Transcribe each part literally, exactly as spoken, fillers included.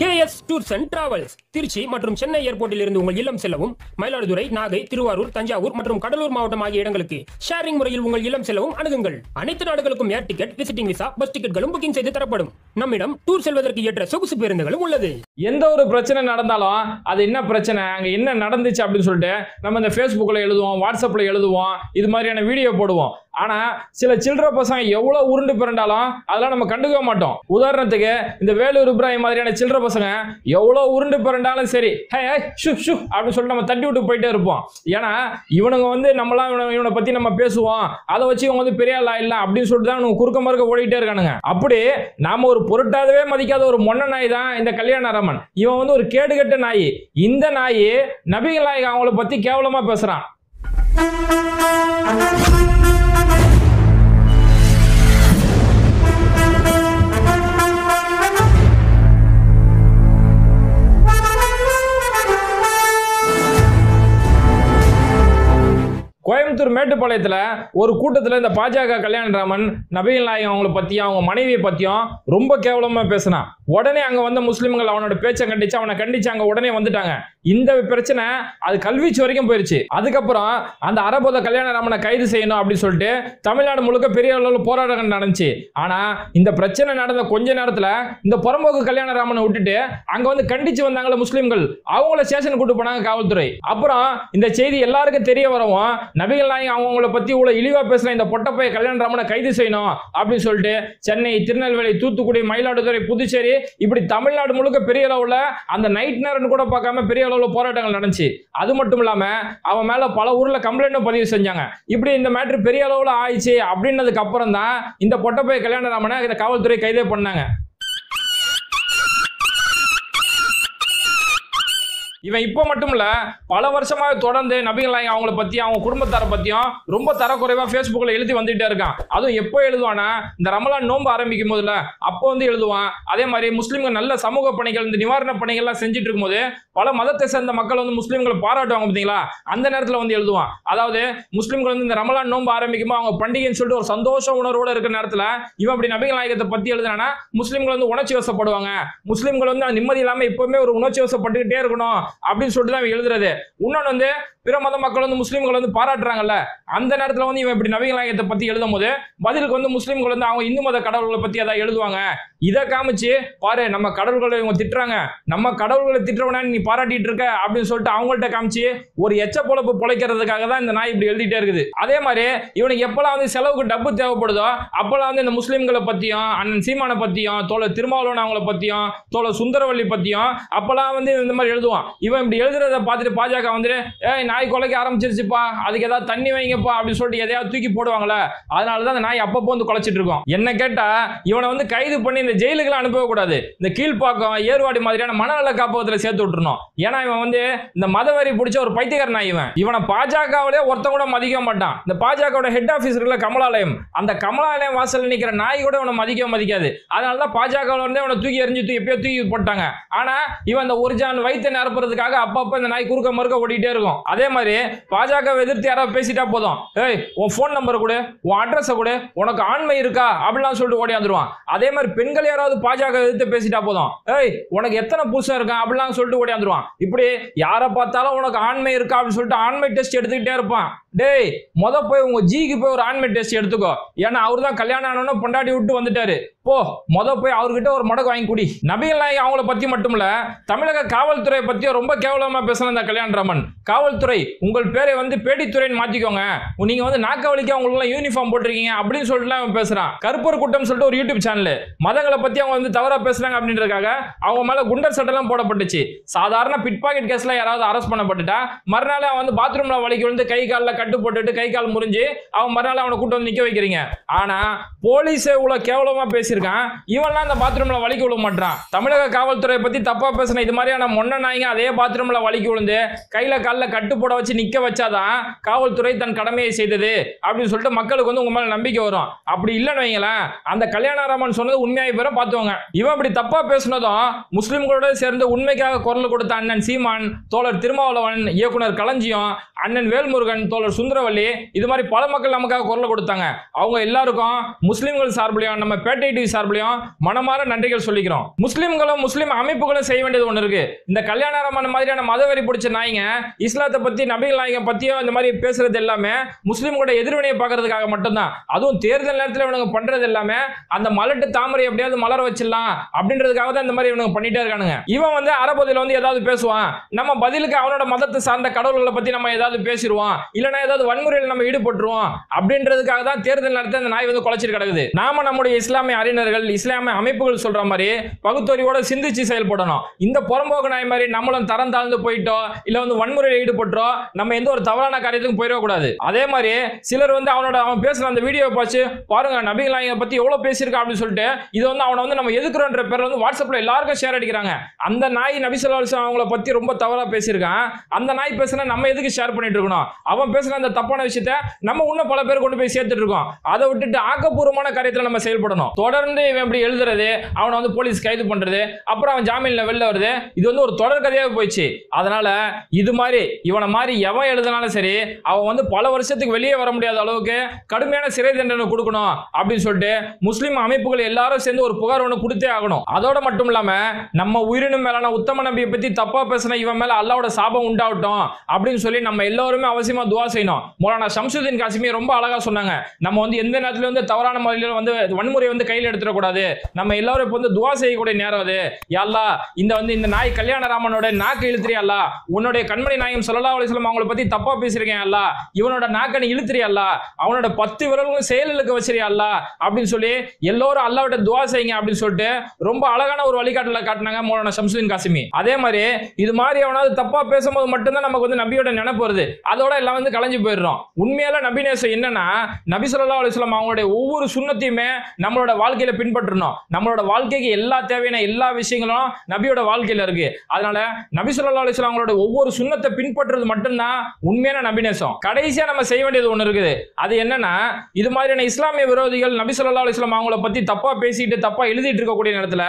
K S Tourism Travels Trichy மற்றும் சென்னை ஏர்போர்ட்டில் இருந்து உங்கள் இல்லம் செல்லவும் மயிலாடுதுறை நாகை திருவாரூர் தஞ்சாவூர் மற்றும் கடலூர் மாவட்டம் ஆகிய இடங்களுக்கு ஷேரிங் முறையில் உங்கள் இல்லம் செல்லவும் அணுகுங்கள் அனைத்து நாடுகளுக்கும் air ticket visiting visa bus டிக்கெட்களும் புக்கிங் செய்து தரப்படும் நம்மிடம் டூர் செல்வதற்கு ஏற்ற சொகுசு பேருந்துகளும் உள்ளது எந்த ஒரு பிரச்சனை நடந்தாலும் அது என்ன பிரச்சனை அங்க என்ன நடந்துச்சு அப்படினு சொல்லிட்டு நம்ம இந்த Facebookல எழுதுவோம் WhatsAppல எழுதுவோம் இது மாதிரியான வீடியோ போடுவோம் ஆனா சில சில்ற பசங்க எவ்வளவு உருண்டு பிறண்டாலும் அதெல்லாம் நம்ம கண்டுக்க மாட்டோம் உதாரணத்துக்கு இந்த வேலூர் இப்ராஹிம் மாதிரியான சில்ற பசங்க எவ்வளவு உருண்டு பிறண்டாலும் சரி ஹே ஹே ஷு ஷு அப்படி சொல்லி நம்ம தட்டி விட்டு போயிட்டே இருப்போம் ஏனா இவனுங்க வந்து நம்மளா இவனை பத்தி நம்ம பேசுவோம் அத வச்சு இவங்க வந்து பெரிய ஆளா இல்ல அப்படி சொல்லிட்டு தான் இவங்க குறுக்க மறுக்க ஓடிட்டே இருக்கானுங்க அப்படி நாம ஒரு பொருட்டாதவே மதிக்காத ஒரு மொண்ண நாய் தான் இந்த கல்யாணராமன் இவன் வந்து ஒரு கேடுகட்ட நாய் இந்த நாய் நபிகள் நாயகம் அவங்கள பத்தி கேவலமா பேசுறான் கோயம்புத்தூர் மேட்டுப்பாளையத்துல ஒரு கூட்டத்துல இந்த பாஜக கல்யாணராமன் நபிகள் நாயகம் அவங்கள பத்தியும் அவங்க மனைவியை பத்தியும் ரொம்ப கேவலமா பேசினான் உடனே அங்க வந்த முஸ்லிம்கள் அவனோட பேச்சை கண்டிச்சு அவனை கண்டிச்சாங்க உடனே வந்துட்டாங்க இந்த பிரச்சனை அது கல்வீச்சு வரைக்கும் போயிருச்சு அதுக்கப்புறம் அந்த அரபோத கல்யாணராமனை கைது செய்யணும் அப்படின்னு சொல்லிட்டு தமிழ்நாடு முழுக்க பெரிய அளவில் போராட்டங்கள் நடந்துச்சு ஆனா இந்த பிரச்சனை நடந்த கொஞ்ச நேரத்துல இந்த புறம்போக்கு கல்யாணராமனை விட்டுட்டு அங்க வந்து கண்டிச்சு வந்தாங்கள முஸ்லிம்கள் அவங்கள ஸ்டேஷன் கூட்டு போனாங்க காவல்துறை அப்புறம் இந்த செய்தி எல்லாருக்கும் தெரிய வரவும் நபிகள் நாயகம் அவங்கள பத்தி இவ்வளவு இழிவா பேசின இந்த பொட்டப்பைய கல்யாணராமனை கைது செய்யணும் அப்படின்னு சொல்லிட்டு சென்னை திருநெல்வேலி தூத்துக்குடி மயிலாடுதுறை புதுச்சேரி இப்படி தமிழ்நாடு முழுக்க பெரிய அளவுல அந்த நைட் நேரம்னு கூட பார்க்காம பெரிய அளவுல போராட்டங்கள் நடந்துச்சு அது மட்டும் இல்லாம அவன் மேல பல ஊர்ல கம்ப்ளைண்ட்டும் பதிவு செஞ்சாங்க இப்படி இந்த மேட்ரு பெரிய அளவுல ஆயிடுச்சு அப்படின்னதுக்கு அப்புறம் தான் இந்த பொட்டப்பைய கல்யாணராமனை இந்த காவல்துறை கைது பண்ணாங்க இவன் இப்போ மட்டும் இல்ல பல வருஷமா தொடர்ந்து நபிகள் நாயகம் அவங்கள பத்தி அவங்க குடும்பத்தார பத்தியும் ரொம்ப தரக்குறைவா Facebookல எழுதி வந்துட்டே இருக்கான் அதுவும் எப்போ எழுதுவானா இந்த ரமலான் நோன்பு ஆரம்பிக்கும் போதுல அப்போ வந்து எழுதுவான் அதே மாதிரி முஸ்லிம்கள் நல்ல சமூக பணிகள் இந்த நிவாரண பணிகள் எல்லாம் செஞ்சுட்டு இருக்கும்போது பல மதத்தை சேர்ந்த மக்கள் வந்து முஸ்லிம்களை பாராட்டுவாங்க பார்த்தீங்களா அந்த நேரத்துல வந்து எழுதுவான் அதாவது முஸ்லிம்கள் வந்து இந்த ரமலான் நோன்பு ஆரம்பிக்கும்போது அவங்க பண்டிகைன்னு சொல்லிட்டு ஒரு சந்தோஷ உணர்வோட இருக்கிற நேரத்துல இவன் அப்படி நபிகள் நாயகத்தை பத்தி எழுதுனானா முஸ்லிம்கள் வந்து உணர்ச்சி வசப்படுவாங்க முஸ்லிம்கள் வந்து நிம்மதி இல்லாம எப்பவுமே ஒரு உணர்ச்சி வசப்பட்டுக்கிட்டே இருக்கணும் அப்படின்னு சொல்லிட்டு தான் எழுதுறது இன்னொன்று வந்து பிற மத மக்கள் வந்து முஸ்லீம்கள் வந்து பாராட்டுறாங்கல்ல அந்த நேரத்தில் வந்து இவன் இப்படி நபிகள் நாயகத்தை பத்தி எழுதும் போது பதிலுக்கு வந்து முஸ்லீம்கள் வந்து அவங்க இந்து மத கடவுள்களை பத்தி அதை எழுதுவாங்க இதை காமிச்சு பாரு நம்ம கடவுள்களை இவங்க திட்டுறாங்க நம்ம கடவுள்களை திட்டுறவனா நீ பாராட்டிட்டு இருக்க அப்படின்னு சொல்லிட்டு அவங்கள்ட்ட காமிச்சு ஒரு எச்ச பொழப்பு பொழைக்கிறதுக்காக தான் இந்த நாய் இப்படி எழுதிட்டே இருக்குது அதே மாதிரி இவனுக்கு எப்பெல்லாம் வந்து செலவுக்கு டப்பு தேவைப்படுதோ அப்பெல்லாம் வந்து இந்த முஸ்லீம்களை பத்தியும் அண்ணன் சீமானை பத்தியும் தோழர் திருமாவளவன் அவங்கள பத்தியும் தோழர் சுந்தரவள்ளி பத்தியும் அப்பெல்லாம் வந்து இந்த மாதிரி எழுதுவான் இவன் இப்படி எழுதுறதை பார்த்துட்டு பாஜக வந்துட்டு ஏய் நாய் கொலைக்க ஆரம்பிச்சிருச்சுப்பா அதுக்கு ஏதாவது தண்ணி வைங்கப்பா அப்படின்னு சொல்லிட்டு எதையாவது தூக்கி போடுவாங்களே அதனாலதான் அந்த நாய் அப்பப்போ வந்து கொலைச்சிட்டு இருக்கோம் என்ன கேட்டா இவனை வந்து கைது பண்ணி இந்த ஜெயிலுக்குலாம் அனுப்பக்கூடாது இந்த கீழ்ப்பாக்கம் ஏர்வாடி மாதிரியான மனநல காப்பகத்துல சேர்த்து விட்டுறணும் ஏன்னா இவன் வந்து இந்த மதவெறி பிடிச்ச ஒரு பைத்தியக்கார நாய் இவன் இவனை பாஜகவிலே ஒருத்த கூட மதிக்க மாட்டான் இந்த பாஜகவோட ஹெட் ஆஃபீஸ் இருக்குல்ல கமலாலயம் அந்த கமலாலயம் வாசல் நிற்கிற நாய் கூட இவனை மதிக்க மதிக்காது அதனாலதான் பாஜகவில இருந்தே இவனை தூக்கி எறிஞ்சு தூக்கி எப்பயோ தூக்கி போட்டாங்க ஆனா இவன் அந்த ஒரு ஜான் வயிற்றை நிரப்புறதுக்கு அப்பப்ப இந்த நாய் குறுக்க மறுக்க ஓடிட்டே இருக்கும் அதே மாதிரி பாஜக எதிர்த்து யாராவது பேசிட்டா போதும் ஏய் உன் ஃபோன் நம்பர் கொடு உன் அட்ரஸ் கொடு உனக்கு ஆண்மை இருக்கா அப்படிலாம் சொல்லிட்டு ஓடியாந்துருவான் அதே மாதிரி பெண்கள் யாராவது பாஜக எதிர்த்து பேசிட்டா போதும் ஏய் உனக்கு எத்தனை புருஷன் இருக்கான் அப்படிலாம் சொல்லிட்டு ஓடியாந்துருவான் இப்படி யாரை பார்த்தாலும் உனக்கு ஆண்மை இருக்கா அப்படின்னு சொல்லிட்டு ஆண்மை டெஸ்ட் எடுத்துக்கிட்டே இருப்பான் டேய் முத போய் உங்க ஜிக்கு போய் ஒரு ஆண்மை டெஸ்ட் எடுத்துக்கோ ஏன்னா அவரு தான் கல்யாணம் ஆனவன பொண்டாட்டி விட்டு வந்துட்டாரு போ முத போய் அவர்கிட்ட ஒரு மடக்கு வாங்கி குடி நபிகள் நாயகம் அவங்கள பத்தி மட்டும் இல்ல தமிழக காவல்துறை பத்தி ரொம்ப கேவலமா பேசின இந்த கல்யாணராமன் காவல்துறை உங்கள் பேரை வந்து பேடித்துறைன்னு மாத்திக்கோங்க நீங்க வந்து நாக்கவலிக்க உங்களுக்கு யூனிஃபார்ம் போட்டிருக்கீங்க அப்படின்னு சொல்லிட்டு அவன் பேசுறான் கருப்பர் கூட்டம் சொல்லிட்டு ஒரு யூடியூப் சேனல் மதங்களை பத்தி அவங்க வந்து தவறா பேசுறாங்க அப்படின்றதுக்காக அவங்க மேல குண்டர் சட்டெல்லாம் போடப்பட்டுச்சு சாதாரண பிட் பாக்கெட் கேஸ்ல யாராவது அரெஸ்ட் பண்ணப்பட்டுட்டா மறுநாள் அவன் வந்து பாத்ரூம்ல வலிக்கு விழுந்து கை காலில் கட்டு போட்டுட்டு கை கால் முறிஞ்சு அவன் மறுநாள் அவனை கூட்டம் வந்து நிக்க வைக்கிறீங்க ஆனா போலீஸே இவ்வளவு கேவலமா பேசியிருக்கான் இவன்லாம் அந்த பாத்ரூம்ல வலிக்கு விழ மாட்டான் தமிழக காவல்துறையை பத்தி தப்பா பேசின இது மாதிரியான மொன்ன நாய்ங்க அதே பாத்ரூம்ல வலிக்கு விழுந்து கையில காலில் கட்டு போட வச்சு நிக்க வச்சாதான் காவல்துறை தன் கடமையை செய்தது அப்படின்னு சொல்லிட்டு மக்களுக்கு வந்து உங்க மேல நம்பிக்கை வரும் அப்படி இல்லைன்னு வைங்களேன் அந்த கல்யாணராமன் சொன்னது உண்மையாய் பேரை பார்த்துவாங்க இவன் இப்படி தப்பா பேசுனதும் முஸ்லிம்களோட சேர்ந்து உண்மைக்காக குரல் கொடுத்த அண்ணன் சீமான் தோழர் திருமாவளவன் இயக்குனர் களஞ்சியம் அண்ணன் வேல்முருகன் தோழர் சுந்தரவள்ளி இது மாதிரி பல மக்கள் நமக்காக குரல் கொடுத்தாங்க அவங்க எல்லாருக்கும் முஸ்லிம்கள் சார்பிலையும் நம்ம பேட்டை கல்யாணநிதி சார்பிலையும் மனமார நன்றிகள் சொல்லிக்கிறோம். முஸ்லிம்களும் முஸ்லிம் அமைப்புகளும் செய்ய வேண்டியது ஒன்று இருக்கு. இந்த கல்யாணராமன் மாதிரியான மதவெறி பிடிச்ச நாய்ங்க இஸ்லாத்தை பத்தி நபிகள் நாயகம் பத்தியும் இந்த மாதிரி பேசுறது எல்லாமே முஸ்லிம்களோட எதிர்வினையை பார்க்கறதுக்காக மட்டும்தான். அதுவும் தேர்தல் நேரத்தில் இவனுங்க பண்றது எல்லாமே அந்த மலட்டு தாமரை எப்படியாவது மலர வச்சிடலாம் அப்படின்றதுக்காக தான் இந்த மாதிரி இவனுங்க பண்ணிட்டே இருக்கானுங்க. இவன் வந்து அரபதில வந்து ஏதாவது பேசுவான், நம்ம பதிலுக்கு அவனோட மதத்தை சார்ந்த கடவுள்களை பத்தி நம்ம ஏதாவது பேசிடுவோம், இல்லைன்னா ஏதாவது வன்முறையில் நம்ம ஈடுபட்டுருவோம் அப்படின்றதுக்காக தான் தேர்தல் நடத்த அந்த நாய் வந்து குலைச்சிட்டு கிடக்குது. நாம நம்முடைய இஸ்லாமிய அறிஞர்கள் இஸ்லாமிய அமைப்புகள் சொல்ற மாதிரி பகுத்தறிவோட சிந்திச்சு செயல்படணும். இந்த புறம்போக்கு நாய் மாதிரி நம்மளும் தரம் தாழ்ந்து போயிட்டோ இல்ல வந்து வன்முறையில் ஈடுபட்டோ நம்ம எந்த ஒரு தவறான காரியத்துக்கும் போயிடக்கூடாது. அதே மாதிரி சிலர் வந்து அவனோட அவன் பேசுற அந்த வீடியோ பார்த்து பாருங்க நபிகள் நாயகத்தை பத்தி எவ்வளவு பேசியிருக்கா அப்படின்னு சொல்லிட்டு இதை வந்து அவனை வந்து நம்ம எதுக்குறோன்ற பேர்ல வந்து வாட்ஸ்அப்ல எல்லாருக்கும் ஷேர் அடிக்கிறாங்க. அந்த நாய் நபி ஸல்லல்லாஹு அலைஹி வஸல்லம் அவங்கள பத்தி ரொம்ப தவறா பேசியிருக்கான், அந்த நாய் பேசுனா நம்ம எதுக்கு ஷேர் பண்ணிட்டு இருக்கணும்? அவன் பேசுற அந்த தப்பான விஷயத்தை நம்ம இன்னும் பல பேர் கொண்டு போய் சேர்த்துட்டு இருக்கோம். அதை விட்டுட்டு ஆக்கப்பூர்வமான காரியத்தில் நம்ம செயல்படணும். தொடர்ந்து இவன் இப்படி எழுதுறது, அவனை வந்து போலீஸ் கைது பண்றது, அப்புறம் அவன் ஜாமீன்ல வெளில வருது, இது வந்து ஒரு தொடர் கதையாக போயிடுச்சு. அதனால இது மாதிரி இவனை மாதிரி எவன் எழுதினாலும் சரி அவன் வந்து பல வருஷத்துக்கு வெளியே வர முடியாத அளவுக்கு கடுமையான சிறை தண்டனை கொடுக்கணும் அப்படின்னு சொல்லிட்டு முஸ்லிம் அமைப்புகள் எல்லாரும் சேர்ந்து ஒரு புகார் ஒன்று கொடுத்தே ஆகணும். அதோட மட்டும் இல்லாம நம்ம உயிரினும் மேலான உத்தம நபியை பத்தி தப்பா பேசின இவன் மேல அல்லாஹ்வோட சாபம் உண்டாகட்டும் அப்படின்னு சொல்லி நம்ம எல்லாருமே அவசியமா துவா செய்யணும். மௌலானா சம்சுதீன் காசிமி ரொம்ப அழகா சொன்னாங்க, நம்ம வந்து எந்த நேரத்துல வந்து தவறான முறையில் வந்து வன்முறை வந்து கையில் எடுத்துடக்கூடாது, நம்ம எல்லாரும் இப்போ வந்து துவா செய்யக்கூடிய நேரம் அது. யா அல்லாஹ், இந்த வந்து இந்த நாய் கல்யாணராமனோட நாக்கு இழுத்துறியா அல்லாஹ், உன்னோட கண்மணி நாயகம் ஸல்லல்லாஹு அலைஹி வஸல்லம் அவங்கள பத்தி தப்பா பேசியிருக்கேன் அல்லாஹ், இவனோட நாக்கனை இழுத்துறியா அல்லாஹ், அவனோட பத்து விரல்களும் செயலுக்கு வச்சிருக்கியா அல்லாஹ் அப்படின்னு சொல்லி எல்லாரும் அல்லாஹ்விட்ட துவா செய்யுங்க அப்படின்னு சொல்லிட்டு ரொம்ப அழகான ஒரு வழிகாட்டல காட்டினாங்க மௌலானா சம்சுதீன் காசிமி. அதே மாதிரி இது மாதிரி அவனாவது தப்பா பேசும்போது மட்டும்தான் நமக்கு வந்து நபியோட நினைப்பு வருது, அதோட எல்லாம் வந்து கலைஞ்சு போயிடுறோம். உண்மையால நபி நேசம் என்னன்னா நபி ஸல்லல்லாஹு அலைஹி வஸல்லம் அவங்களுடைய ஒவ்வொரு சுண்ணத்தையுமே நம்மளோட வாழ்க்கையில பின்பற்றணும். நம்மளோட வாழ்க்கைக்கு எல்லா தேவையான எல்லா விஷயங்களும் நபியோட வாழ்க்கையில இருக்கு. அதனால நபி ஸல்லல்லாஹு அலைஹி வஸல்லம் அவங்களோட ஒவ்வொரு சுண்ணத்தை பின்பற்றுறது மட்டும்தான் உண்மையான நபி நேசம். கடைசியா நம்ம செய்ய வேண்டியது ஒன்று இருக்குது, அது என்னன்னா இது மாதிரியான இஸ்லாமிய விரோதிகள் நபி ஸல்லல்லாஹு அலைஹி வஸல்லம் அவங்கள பத்தி தப்பா பேசிட்டு தப்பா எழுதிட்டு இருக்கக்கூடிய நேரத்துல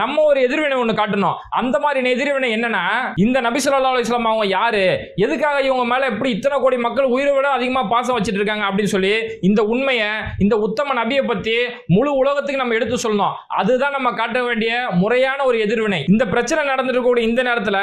நம்ம ஒரு எதிர்வினை ஒன்று காட்டணும். அந்த மாதிரி எதிர்வினை என்னன்னா இந்த நபி ஸல்லல்லாஹு அலைஹி வஸல்லம் அவங்க யாரு, எதுக்காக இவங்க மேல எப்படி இத்தனை கோடி மக்கள் உயிரை விட அதிகமா பாசம் வச்சிட்டு இருக்காங்க அப்படின்னு சொல்லி இந்த உண்மையை இந்த உத்தம நபியை பத்தி முழு உலகத்துக்கு நம்ம எடுத்து சொல்லணும். அதுதான் நம்ம காட்ட வேண்டிய முறையான ஒரு எதிர்வினை. இந்த பிரச்சனை நடந்துருக்கக்கூடிய இந்த நேரத்துல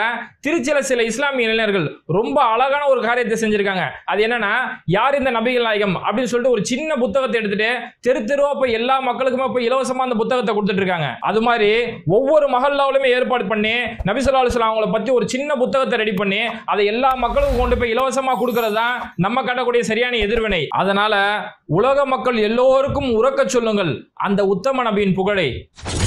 திருச்சியில சில இஸ்லாமிய இளைஞர்கள் ரொம்ப அழகான ஒரு காரியத்தை செஞ்சிருக்காங்க. அது என்னன்னா யார் இந்த நபிகள் நாயகம் அப்படின்னு சொல்லிட்டு ஒரு சின்ன புத்தகத்தை எடுத்துட்டு தெரு தெருவா போய் எல்லா மக்களுக்குமே போய் இலவசமா அந்த புத்தகத்தை கொடுத்துட்டு இருக்காங்க. அது மாதிரி ஒவ்வொரு மஹல்லாவுலயுமே ஏற்பாடு பண்ணி நபி ஸல்லல்லாஹு அலைஹி வஸல்லம் அவங்கள பத்தி ஒரு சின்ன புத்தகத்தை ரெடி பண்ணி அதை எல்லா மக்களுக்கும் கொண்டு போய் இலவசமா கொடுக்கிறது தான் நம்ம காட்டக்கூடிய சரியான எதிர்வினை. அதனால உலக மக்கள் எல்லோருக்கும் உரக்க சொல்லுங்கள் அந்த உத்தம நபியின் புகழை.